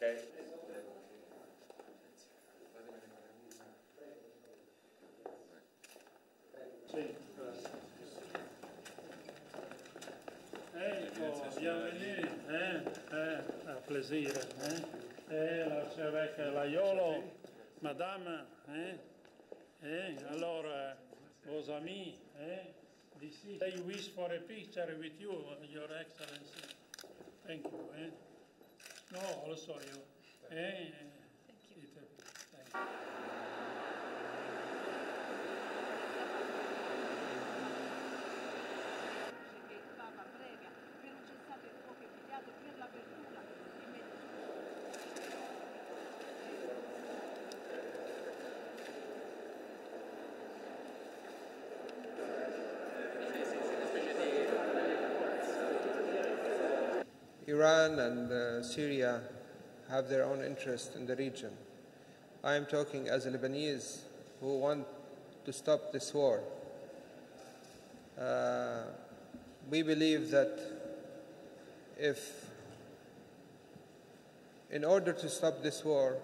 Okay. Ecco, bienvenue, un piacere, la chevêque Laiolo, madame, allora, vos amis, d'ici. I wish for a picture with you, your excellency. Thank you, No, also you. Thank you. Thank you. Iran and Syria have their own interest in the region. I am talking as a Lebanese who want to stop this war. We believe that if, in order to stop this war,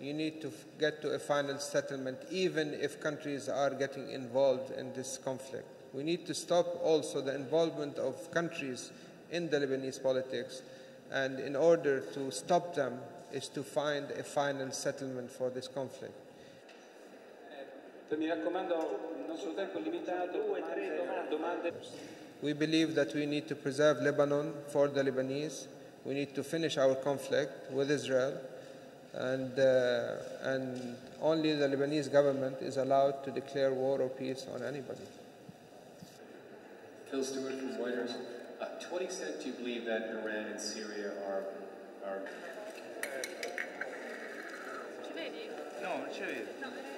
you need to get to a final settlement, even if countries are getting involved in this conflict. We need to stop also the involvement of countries in the Lebanese politics, and in order to stop them is to find a final settlement for this conflict. We believe that we need to preserve Lebanon for the Lebanese. We need to finish our conflict with Israel, and only the Lebanese government is allowed to declare war or peace on anybody. Phil Stewart from Reuters. To what extent do you believe that Iran and Syria are... No,